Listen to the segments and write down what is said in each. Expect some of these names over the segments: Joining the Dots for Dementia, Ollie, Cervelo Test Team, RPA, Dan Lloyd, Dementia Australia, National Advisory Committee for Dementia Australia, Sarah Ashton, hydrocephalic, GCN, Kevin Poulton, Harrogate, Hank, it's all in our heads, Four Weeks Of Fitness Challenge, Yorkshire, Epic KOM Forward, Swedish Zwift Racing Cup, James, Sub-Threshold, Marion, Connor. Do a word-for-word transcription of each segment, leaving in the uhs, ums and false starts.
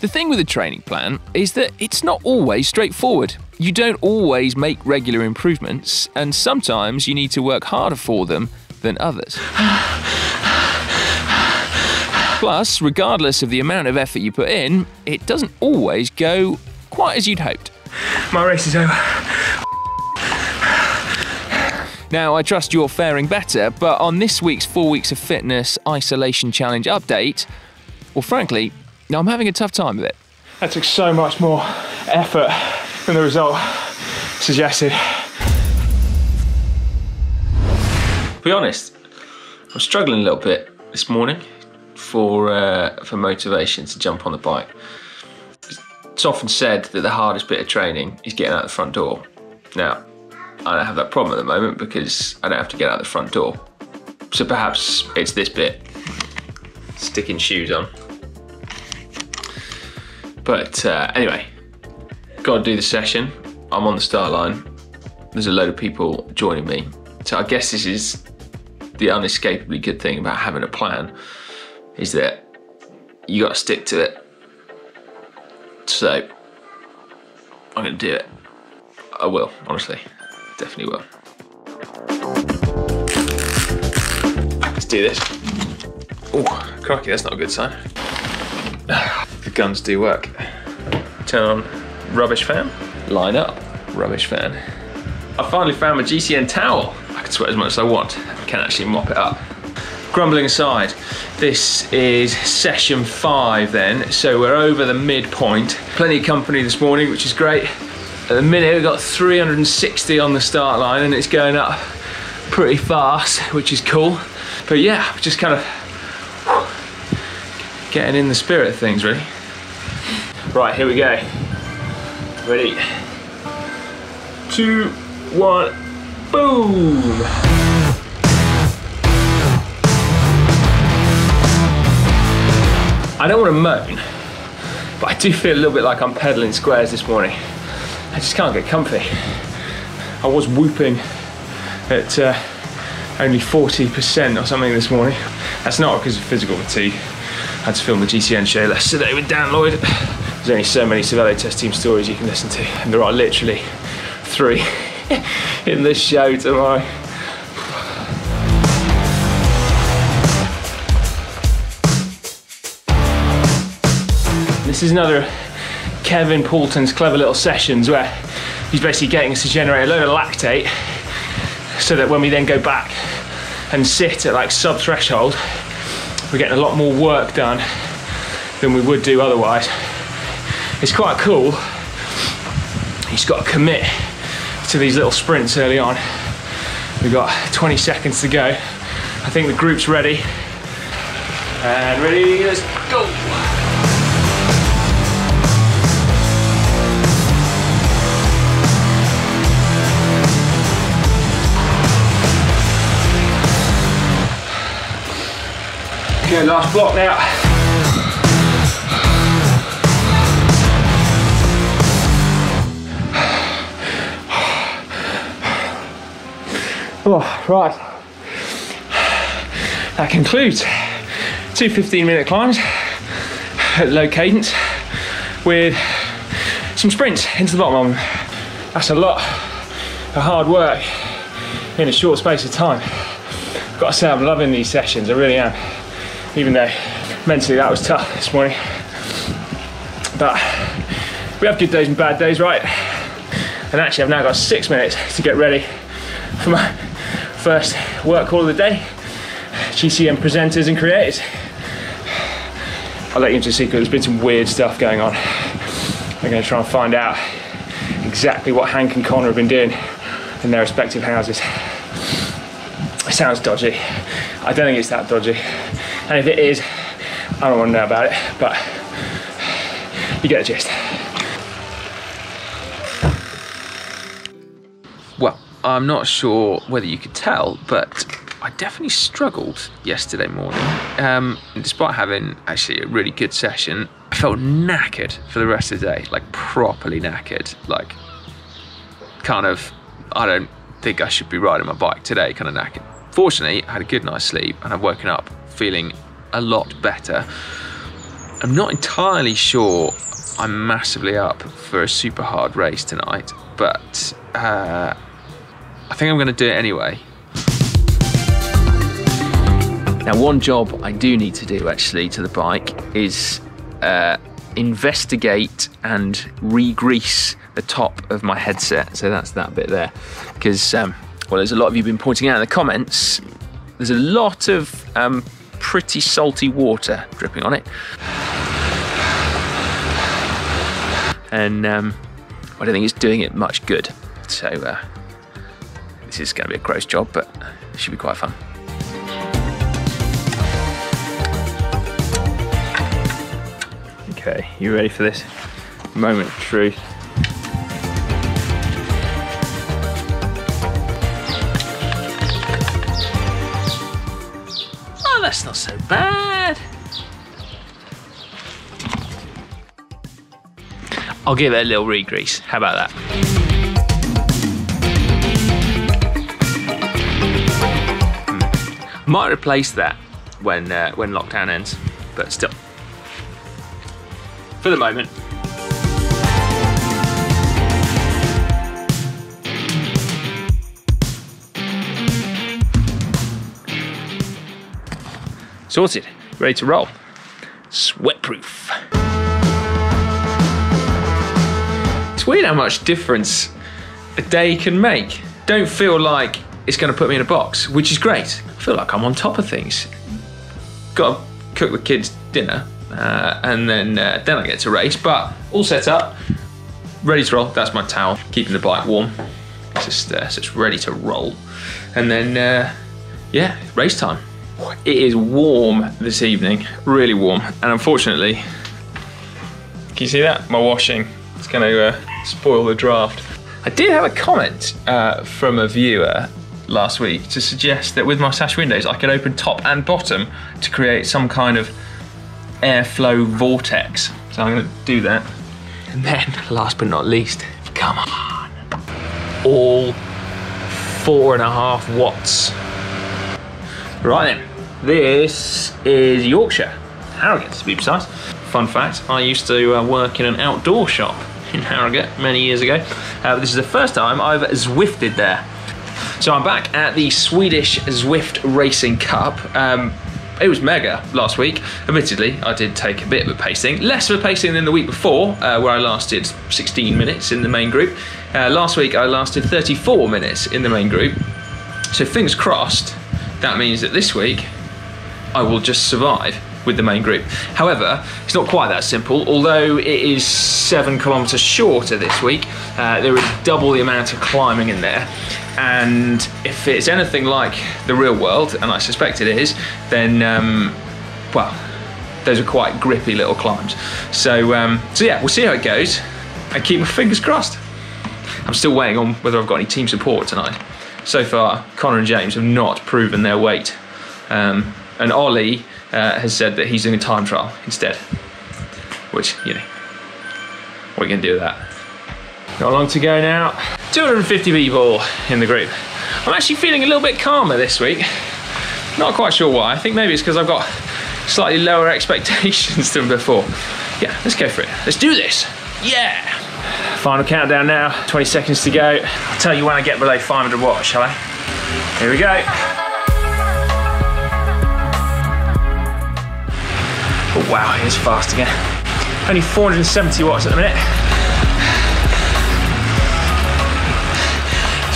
The thing with a training plan is that it's not always straightforward. You don't always make regular improvements, and sometimes you need to work harder for them than others. Plus, regardless of the amount of effort you put in, it doesn't always go quite as you'd hoped. My race is over. Now, I trust you're faring better, but on this week's Four Weeks of Fitness Isolation Challenge update, well, frankly, I'm having a tough time with it. That took so much more effort than the result suggested. To be honest, I'm struggling a little bit this morning for, uh, for motivation to jump on the bike. It's often said that the hardest bit of training is getting out the front door. Now, I don't have that problem at the moment because I don't have to get out the front door. So perhaps it's this bit, sticking shoes on. But uh, anyway, got to do the session. I'm on the start line. There's a load of people joining me. So I guess this is the unescapably good thing about having a plan, is that you got to stick to it. So I'm going to do it. I will, honestly. Definitely will. Let's do this. Oh, crikey, that's not a good sign. The guns do work. Turn on rubbish fan. Line up, rubbish fan. I finally found my G C N towel. I can sweat as much as I want. I can actually mop it up. Grumbling aside, this is session five then. So we're over the midpoint. Plenty of company this morning, which is great. At the minute, we've got three hundred and sixty on the start line and it's going up pretty fast, which is cool. But yeah, just kind of getting in the spirit of things, really. Right, here we go. Ready? Two, one, boom! I don't want to moan, but I do feel a little bit like I'm pedaling squares this morning. I just can't get comfy. I was whooping at uh, only forty percent or something this morning. That's not because of physical fatigue. I had to film the G C N show last today with Dan Lloyd. There's only so many Cervelo Test Team stories you can listen to, and there are literally three in this show tomorrow. This is another Kevin Poulton's clever little sessions where he's basically getting us to generate a load of lactate so that when we then go back and sit at like sub-threshold, we're getting a lot more work done than we would do otherwise. It's quite cool. He's got to commit to these little sprints early on. We've got twenty seconds to go. I think the group's ready. And ready, let's go. Okay, last block now. Oh, right. That concludes two fifteen minute climbs at low cadence with some sprints into the bottom of them. That's a lot of hard work in a short space of time. I've got to say, I'm loving these sessions, I really am. Even though mentally that was tough this morning. But we have good days and bad days, right? And actually I've now got six minutes to get ready for my first work haul of the day. G C N presenters and creators. I'll let you into a secret, there's been some weird stuff going on. I'm gonna try and find out exactly what Hank and Connor have been doing in their respective houses. It sounds dodgy. I don't think it's that dodgy. And if it is, I don't want to know about it, but you get the gist. Well, I'm not sure whether you could tell, but I definitely struggled yesterday morning. Um, despite having actually a really good session, I felt knackered for the rest of the day, like properly knackered, like kind of, I don't think I should be riding my bike today, kind of knackered. Fortunately, I had a good night's sleep and I've woken up feeling a lot better. I'm not entirely sure I'm massively up for a super hard race tonight, but uh, I think I'm going to do it anyway. Now, one job I do need to do actually to the bike is uh, investigate and re-grease the top of my headset. So that's that bit there, because um, well, as a lot of you have been pointing out in the comments, there's a lot of um, pretty salty water dripping on it. And um, I don't think it's doing it much good. So uh, this is going to be a gross job, but it should be quite fun. Okay, you ready for this? Moment of truth. Oh, that's not so bad. I'll give it a little re-grease. How about that? Hmm. Might replace that when uh, when lockdown ends, but still, for the moment. Sorted, ready to roll. Sweatproof. It's weird how much difference a day can make. Don't feel like it's gonna put me in a box, which is great. I feel like I'm on top of things. Gotta cook the kids dinner. Uh, and then uh, then I get to race, but all set up, ready to roll. That's my towel, keeping the bike warm, just uh, so it's ready to roll. And then, uh, yeah, race time. It is warm this evening, really warm, and unfortunately, can you see that? My washing, it's going to uh, spoil the draft. I did have a comment uh, from a viewer last week to suggest that with my sash windows, I could open top and bottom to create some kind of airflow vortex. So I'm going to do that. And then, last but not least, come on. All four and a half watts. Right then, this is Yorkshire, Harrogate to be precise. Fun fact, I used to uh, work in an outdoor shop in Harrogate many years ago. Uh, this is the first time I've Zwifted there. So I'm back at the Swedish Zwift Racing Cup. Um, It was mega last week. Admittedly, I did take a bit of a pacing. Less of a pacing than the week before, uh, where I lasted sixteen minutes in the main group. Uh, last week, I lasted thirty-four minutes in the main group. So fingers crossed, that means that this week, I will just survive with the main group. However, it's not quite that simple. Although it is seven kilometers shorter this week, uh, there is double the amount of climbing in there. And if it's anything like the real world, and I suspect it is, then, um, well, those are quite grippy little climbs. So, um, so yeah, we'll see how it goes. I keep my fingers crossed. I'm still waiting on whether I've got any team support tonight. So far, Connor and James have not proven their weight. Um, and Ollie uh, has said that he's doing a time trial instead, which, you know, what are you gonna do with that? Not long to go now. two hundred fifty people in the group. I'm actually feeling a little bit calmer this week. Not quite sure why. I think maybe it's because I've got slightly lower expectations than before. Yeah, let's go for it. Let's do this. Yeah. Final countdown now. twenty seconds to go. I'll tell you when I get below five hundred watts, shall I? Here we go. Oh, wow, it is fast again. Only four hundred seventy watts at the minute.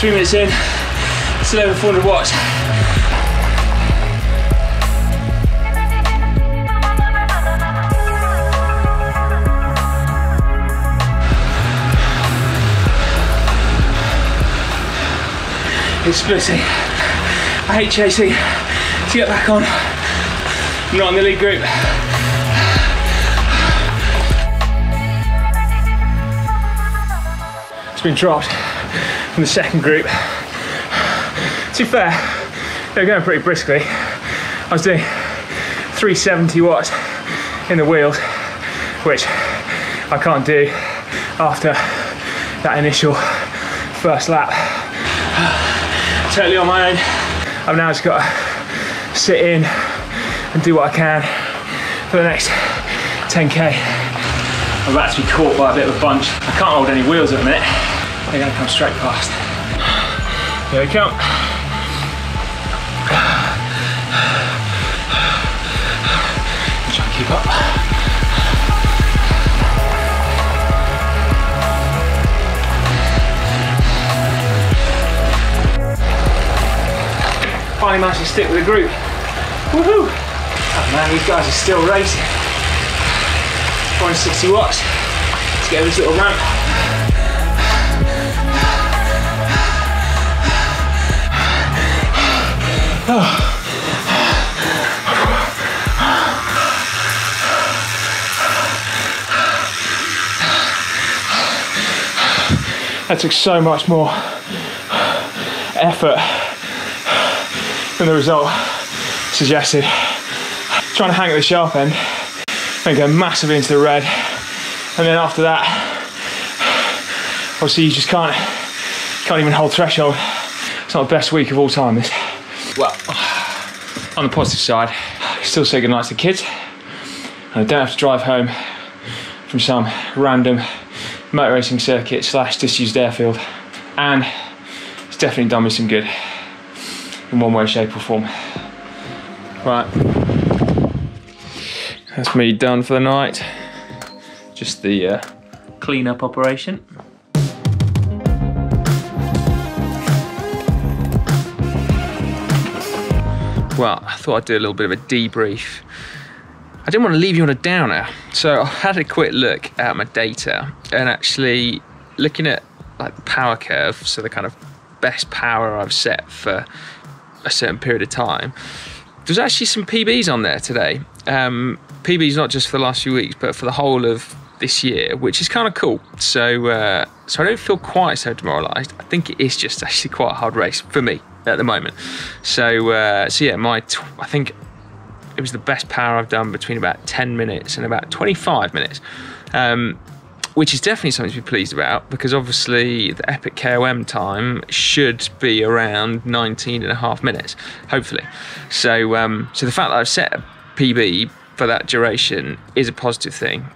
Three minutes in, it's over four hundred watts. It's splitting. I hate chasing. To get back on, I'm not in the lead group. It's been dropped in the second group. To be fair, they were going pretty briskly. I was doing three hundred seventy watts in the wheels, which I can't do after that initial first lap. Totally on my own. I've now just got to sit in and do what I can for the next ten K. I'm about to be caught by a bit of a bunch. I can't hold any wheels at the minute. They're gonna come straight past. Here we come. Try and keep up. Finally managed to stick with the group. Woohoo! Oh man, these guys are still racing. four hundred sixty watts. Let's get this little ramp. Oh. That took so much more effort than the result suggested. Trying to hang at the sharp end and go massively into the red, and then after that, obviously you just can't can't even hold threshold. It's not the best week of all time, this. Well, on the positive side, I can still say goodnight to the kids, and I don't have to drive home from some random motor racing circuit slash disused airfield, and it's definitely done me some good in one way, shape or form. Right, that's me done for the night. Just the uh, clean-up operation. Well, I thought I'd do a little bit of a debrief. I didn't want to leave you on a downer, so I had a quick look at my data, and actually looking at like the power curve, so the kind of best power I've set for a certain period of time, there's actually some P Bs on there today. Um, P Bs not just for the last few weeks, but for the whole of this year, which is kind of cool. So, uh, so I don't feel quite so demoralised. I think it is just actually quite a hard race for me at the moment. So, uh, so yeah, my t I think it was the best power I've done between about ten minutes and about twenty-five minutes, um, which is definitely something to be pleased about, because obviously the Epic K O M time should be around nineteen and a half minutes, hopefully. So, um, so the fact that I've set a P B for that duration is a positive thing.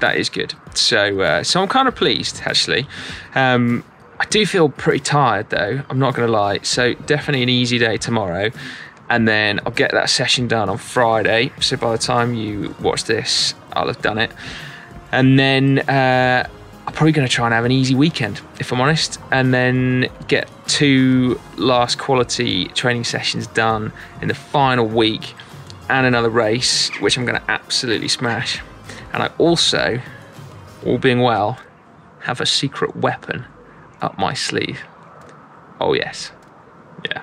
That is good. So, uh, so I'm kind of pleased, actually. Um, I do feel pretty tired though, I'm not gonna lie. So definitely an easy day tomorrow, and then I'll get that session done on Friday. So by the time you watch this, I'll have done it. And then uh, I'm probably going to try and have an easy weekend, if I'm honest, and then get two last quality training sessions done in the final week and another race, which I'm going to absolutely smash. And I also, all being well, have a secret weapon up my sleeve. Oh yes, yeah,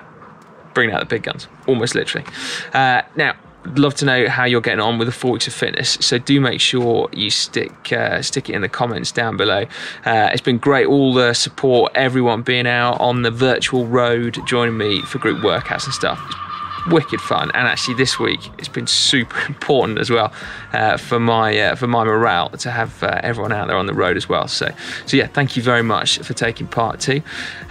bring out the big guns, almost literally. Uh, now, I'd love to know how you're getting on with the four weeks of fitness, so do make sure you stick uh, stick it in the comments down below. Uh, it's been great, all the support, everyone being out on the virtual road, joining me for group workouts and stuff. It's wicked fun, and actually this week it's been super important as well uh, for my uh, for my morale to have uh, everyone out there on the road as well. So, so yeah, thank you very much for taking part too,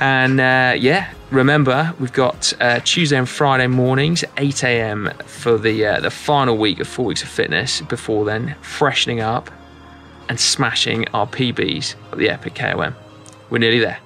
and uh, yeah. Remember, we've got uh, Tuesday and Friday mornings, eight A M for the uh, the final week of four weeks of fitness. Before then, freshening up and smashing our P Bs at the Epic K O M. We're nearly there.